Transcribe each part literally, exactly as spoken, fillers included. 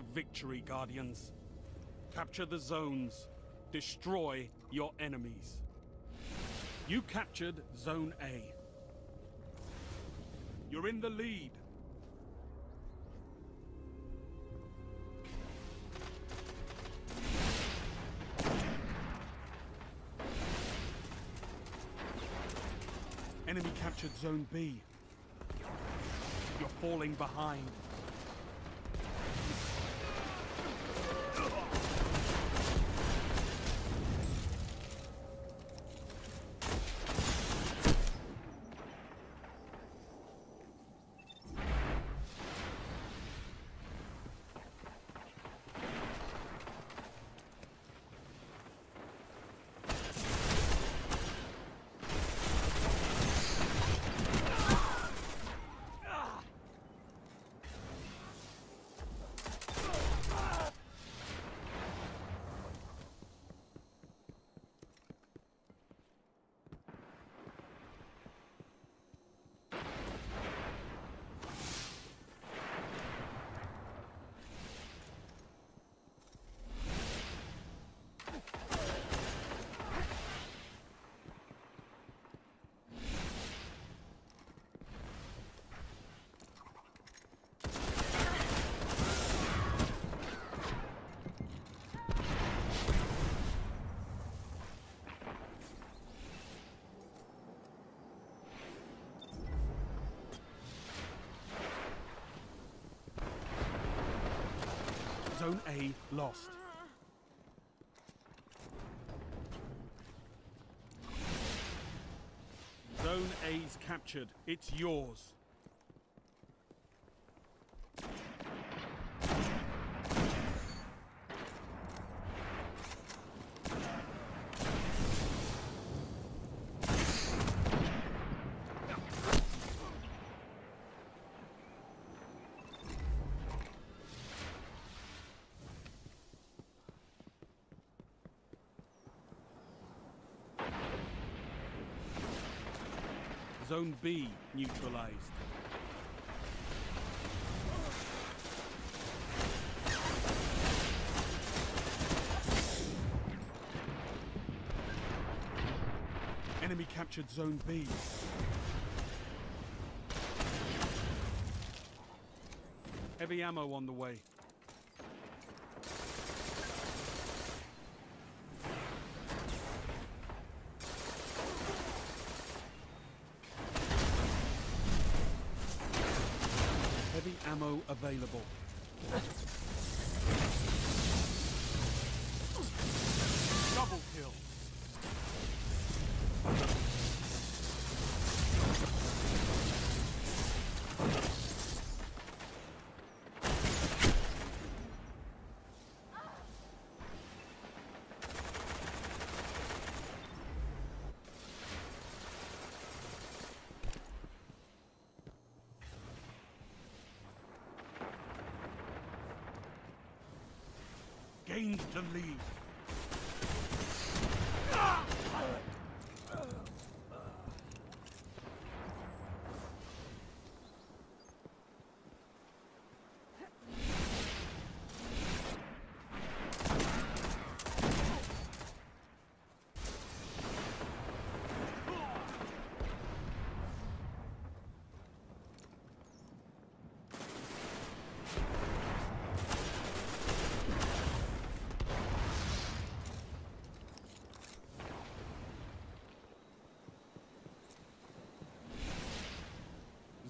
to victory, Guardians. Capture the zones. Destroy your enemies. You captured Zone A. You're in the lead. Enemy captured Zone B. You're falling behind. Zone A lost. Zone A's captured. It's yours. Zone B neutralized. Enemy captured Zone B. Heavy ammo on the way. Ammo available. Double kill. Gained the lead.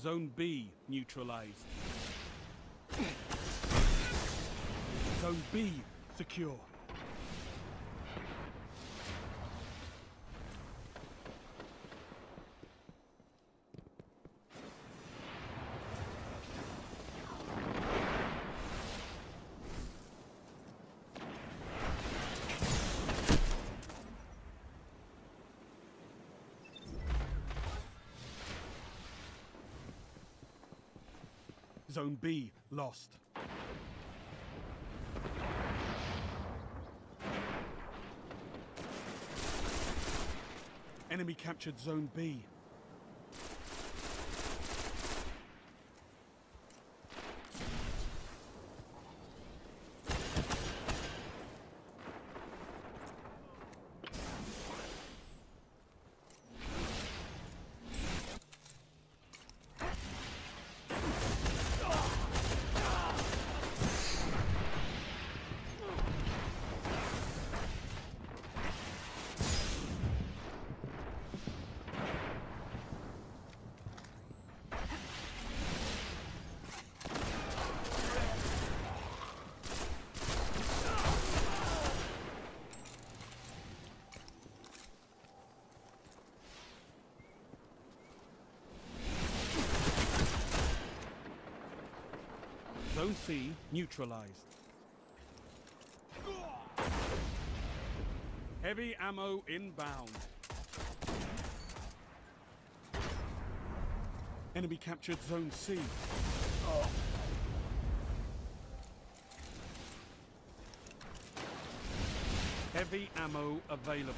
Zone B neutralized. Zone B secure. Zone B lost. Enemy captured Zone B. Zone C neutralized. Heavy ammo inbound. Enemy captured Zone C. Oh. Heavy ammo available.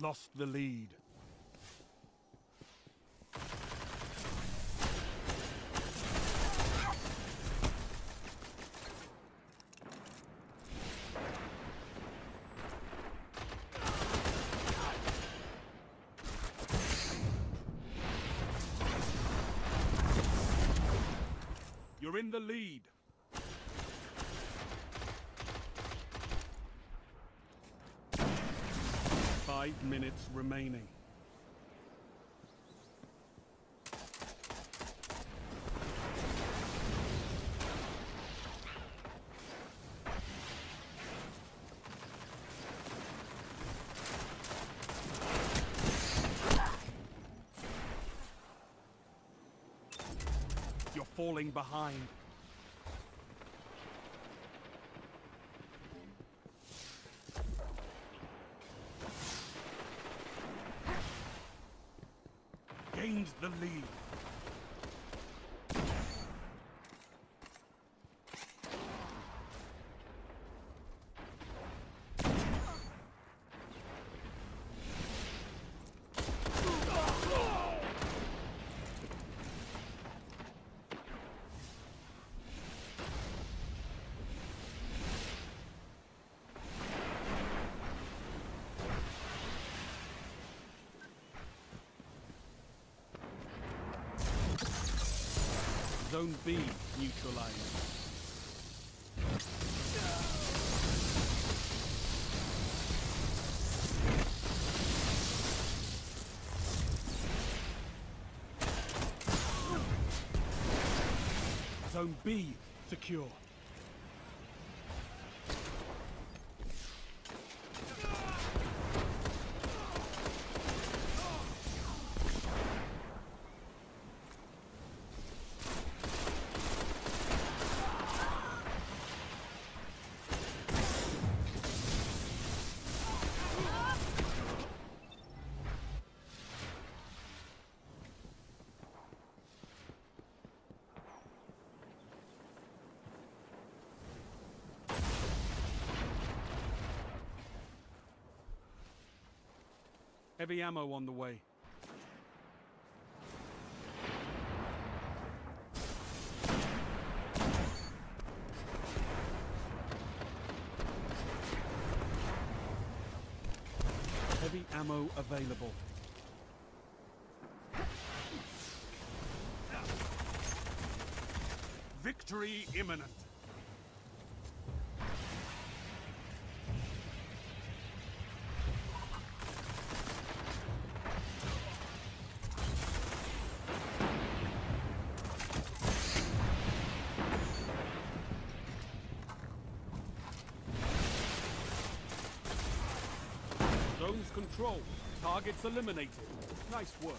Lost the lead. You're in the lead. Five minutes remaining. You're falling behind. Gains the lead. Zone B neutralized. Zone B secure. Heavy ammo on the way. Heavy ammo available. Victory imminent. Control. Targets eliminated. Nice work.